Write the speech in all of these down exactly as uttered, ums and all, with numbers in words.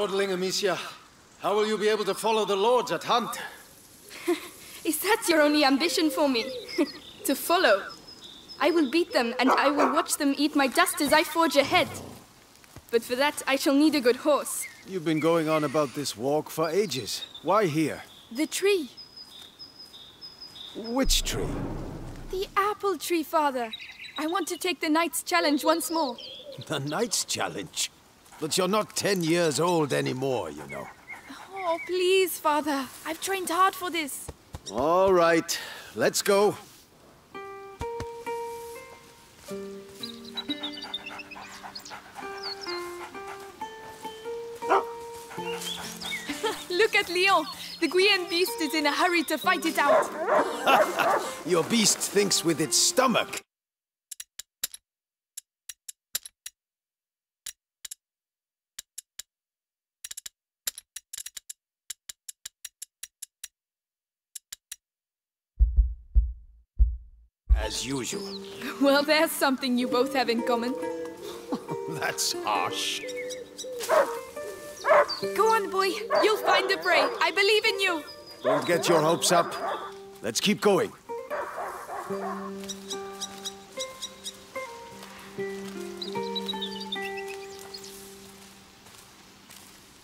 Lordling Amicia, how will you be able to follow the lords at hunt? Is that your only ambition for me? To follow? I will beat them, and I will watch them eat my dust as I forge ahead. But for that, I shall need a good horse. You've been going on about this walk for ages. Why here? The tree. Which tree? The apple tree, Father. I want to take the Knight's Challenge once more. The Knight's Challenge? But you're not ten years old anymore, you know. Oh, please, Father. I've trained hard for this. All right. Let's go. Look at Leon. The Guian beast is in a hurry to fight it out. Your beast thinks with its stomach. As usual. Well, there's something you both have in common. That's harsh. Go on, boy. You'll find the prey. I believe in you. Don't get your hopes up. Let's keep going.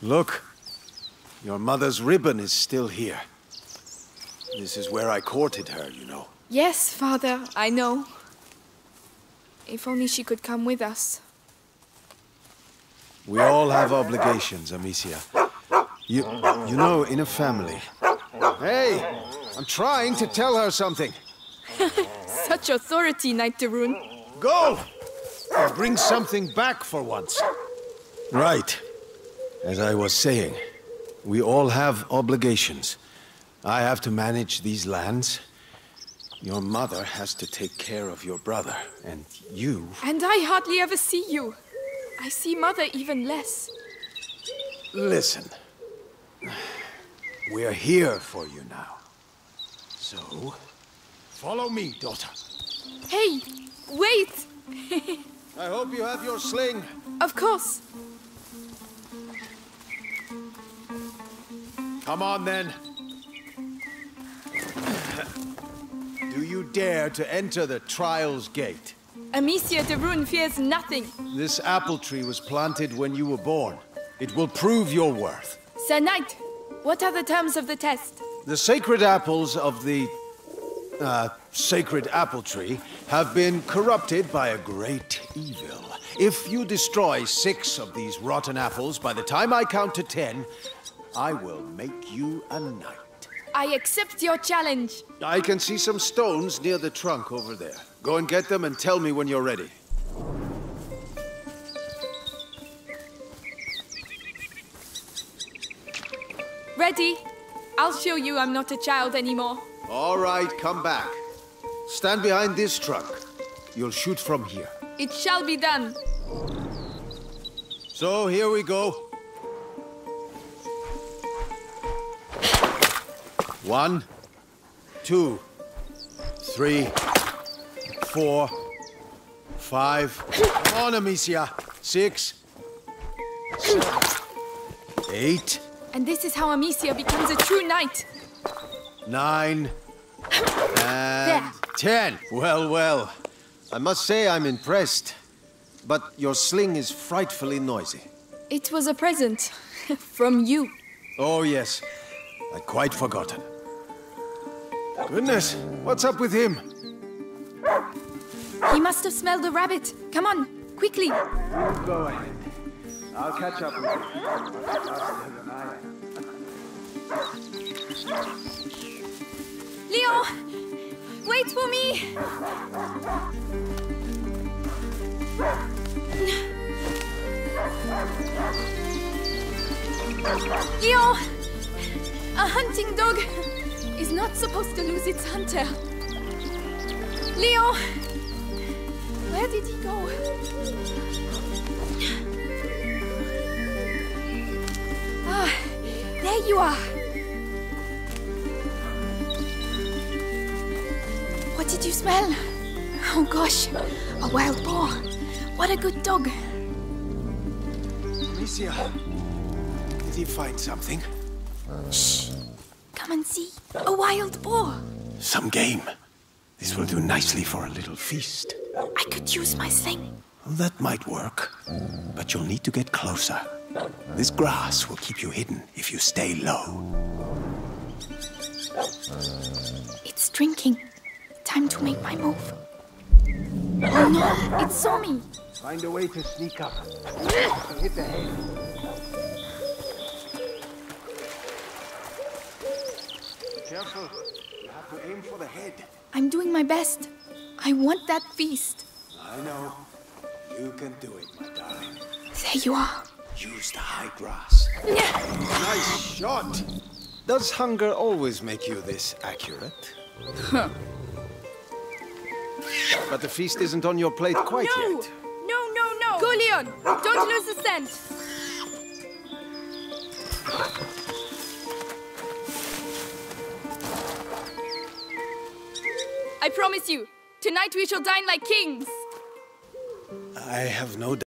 Look. Your mother's ribbon is still here. This is where I courted her, you know. Yes, Father, I know. If only she could come with us. We all have obligations, Amicia. You, you know, in a family. Hey, I'm trying to tell her something. Such authority, Knight Tarun. Go! Or bring something back for once. Right. As I was saying, we all have obligations. I have to manage these lands. Your mother has to take care of your brother, and you... And I hardly ever see you. I see Mother even less. Listen. We're here for you now. So, follow me, daughter. Hey, wait! I hope you have your sling. Of course. Come on, then. Do you dare to enter the Trials Gate? Amicia de Rune fears nothing. This apple tree was planted when you were born. It will prove your worth. Sir Knight, what are the terms of the test? The sacred apples of the... Uh, sacred apple tree have been corrupted by a great evil. If you destroy six of these rotten apples by the time I count to ten, I will make you a knight. I accept your challenge. I can see some stones near the trunk over there. Go and get them and tell me when you're ready. Ready? I'll show you I'm not a child anymore. All right, come back. Stand behind this trunk. You'll shoot from here. It shall be done. So here we go. One, two, three, four, five. Come on, Amicia. Six, seven, eight. And this is how Amicia becomes a true knight. Nine, and ten. Well, well. I must say I'm impressed. But your sling is frightfully noisy. It was a present from you. Oh, yes. I'd quite forgotten. Goodness, what's up with him? He must have smelled the rabbit. Come on, quickly. You go ahead. I'll catch up with you. Leon, wait for me. Leon, a hunting dog is not supposed to lose its hunter. Leon! Where did he go? Ah, there you are. What did you smell? Oh gosh, a wild boar. What a good dog. Amicia, he find something? Shh. Come and see. A wild boar. Some game. This will do nicely for a little feast. I could use my sling. That might work. But you'll need to get closer. This grass will keep you hidden if you stay low. It's drinking. Time to make my move. Oh no, it saw me. Find a way to sneak up. Hit the hay. Careful. You have to aim for the head. I'm doing my best. I want that feast. I know. You can do it, my darling. There you are. Use the high grass. Nice shot! Does hunger always make you this accurate? Huh. But the feast isn't on your plate quite no. yet. No, no, no! Go, Leon! Don't lose a cent! I promise you, tonight we shall dine like kings! I have no doubt.